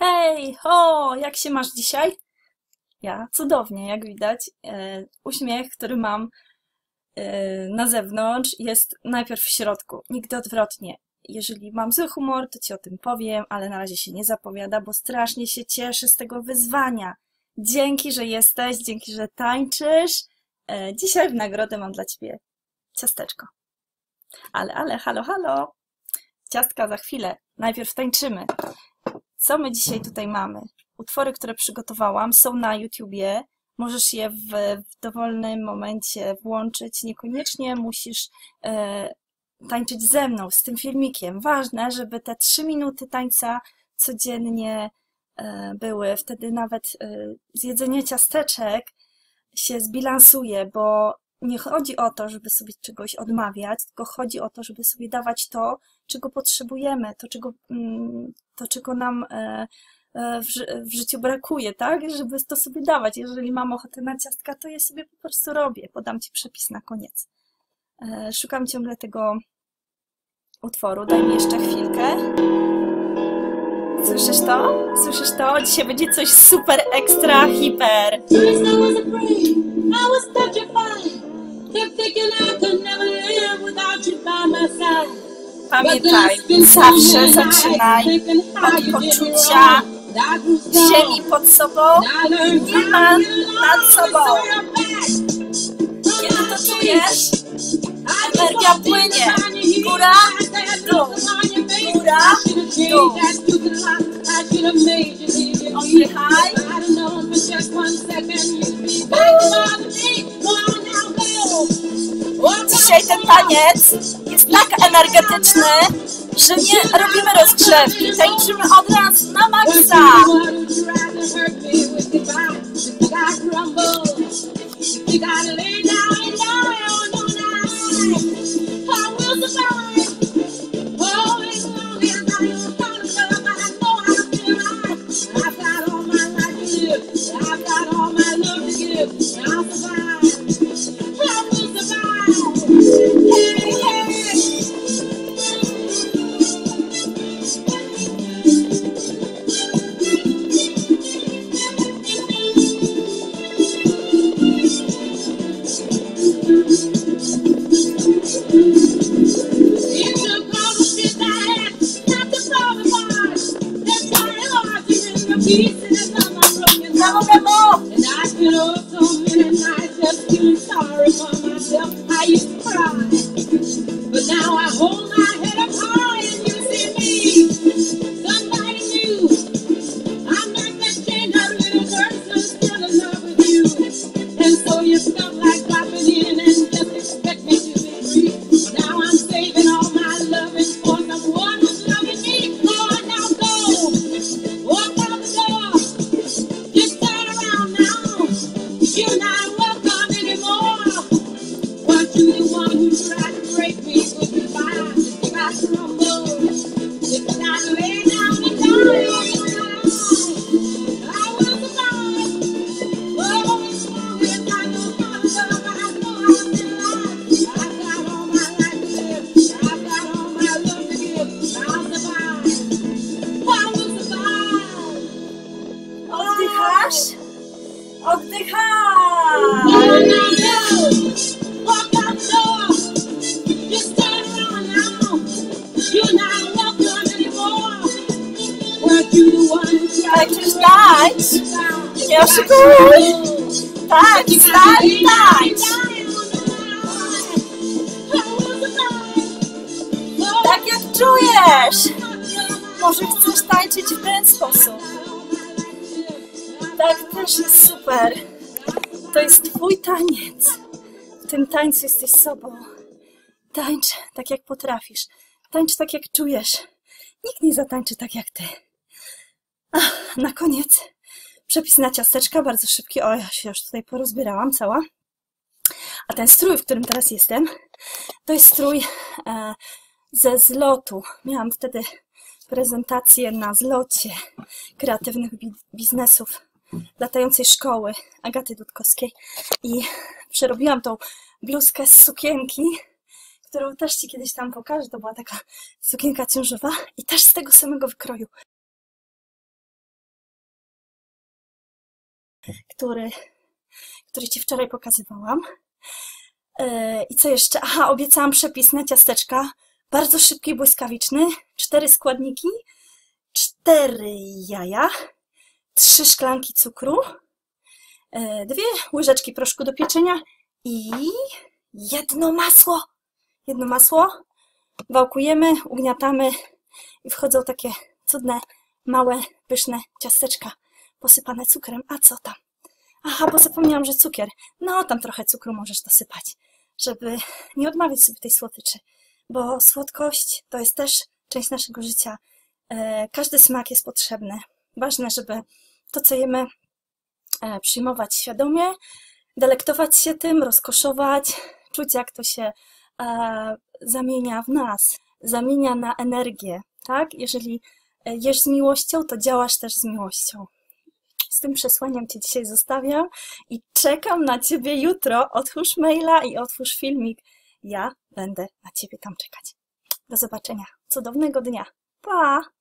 Hej, ho, jak się masz dzisiaj? Ja cudownie, jak widać. Uśmiech, który mam na zewnątrz, jest najpierw w środku, nigdy odwrotnie. Jeżeli mam zły humor, to Ci o tym powiem, ale na razie się nie zapowiada, bo strasznie się cieszę z tego wyzwania. Dzięki, że jesteś, dzięki, że tańczysz. Dzisiaj w nagrodę mam dla Ciebie ciasteczko. Ale, halo, halo. Ciastka za chwilę. Najpierw tańczymy. Co my dzisiaj tutaj mamy? Utwory, które przygotowałam, są na YouTubie. Możesz je w dowolnym momencie włączyć. Niekoniecznie musisz tańczyć ze mną, z tym filmikiem. Ważne, żeby te 3 minuty tańca codziennie były. Wtedy nawet zjedzenie ciasteczek się zbilansuje, bo nie chodzi o to, żeby sobie czegoś odmawiać, tylko chodzi o to, żeby sobie dawać to, czego potrzebujemy, to czego nam w życiu brakuje, tak? Żeby to sobie dawać. Jeżeli mam ochotę na ciastka, to je sobie po prostu robię. Podam Ci przepis na koniec. Szukam ciągle tego utworu. Daj mi jeszcze chwilkę. Słyszysz to? Słyszysz to? Dzisiaj będzie coś super, ekstra, hiper. Pamiętaj, zawsze zaczynaj od poczucia ziemi pod sobą i nieba nad sobą. Kiedy to czujesz, energia płynie. Góra, dół, góra, dół. Oddychaj. Dzisiaj ten taniec jest tak energetyczny, że nie robimy rozgrzewki. Tańczymy od razu na maksa. Nie oszukuj! Tańcz, tańcz, tańcz! Tak jak czujesz! Może chcesz tańczyć w ten sposób? Tak też jest super! To jest Twój taniec! W tym tańcu jesteś sobą. Tańcz tak jak potrafisz. Tańcz tak jak czujesz. Nikt nie zatańczy tak jak Ty. Ach, na koniec przepis na ciasteczka, bardzo szybki. O, ja się już tutaj porozbierałam cała. A ten strój, w którym teraz jestem, to jest strój ze zlotu. Miałam wtedy prezentację na zlocie kreatywnych biznesów latającej szkoły Agaty Dudkowskiej i przerobiłam tą bluzkę z sukienki, którą też Ci kiedyś tam pokażę. To była taka sukienka ciążowa i też z tego samego wykroju. który Ci wczoraj pokazywałam. I co jeszcze? Aha, obiecałam przepis na ciasteczka. Bardzo szybki, błyskawiczny. 4 składniki, 4 jaja, 3 szklanki cukru, 2 łyżeczki proszku do pieczenia i jedno masło. Jedno masło. Wałkujemy, ugniatamy i wchodzą takie cudne, małe, pyszne ciasteczka posypane cukrem. A co tam? Aha, bo zapomniałam, że cukier. No, tam trochę cukru możesz dosypać, żeby nie odmawiać sobie tej słodyczy, bo słodkość to jest też część naszego życia. Każdy smak jest potrzebny. Ważne, żeby to, co jemy, przyjmować świadomie, delektować się tym, rozkoszować, czuć, jak to się zamienia w nas, zamienia na energię, tak? Jeżeli jesz z miłością, to działasz też z miłością. Z tym przesłaniem Cię dzisiaj zostawiam i czekam na Ciebie jutro. Otwórz maila i otwórz filmik. Ja będę na Ciebie tam czekać. Do zobaczenia. Cudownego dnia. Pa!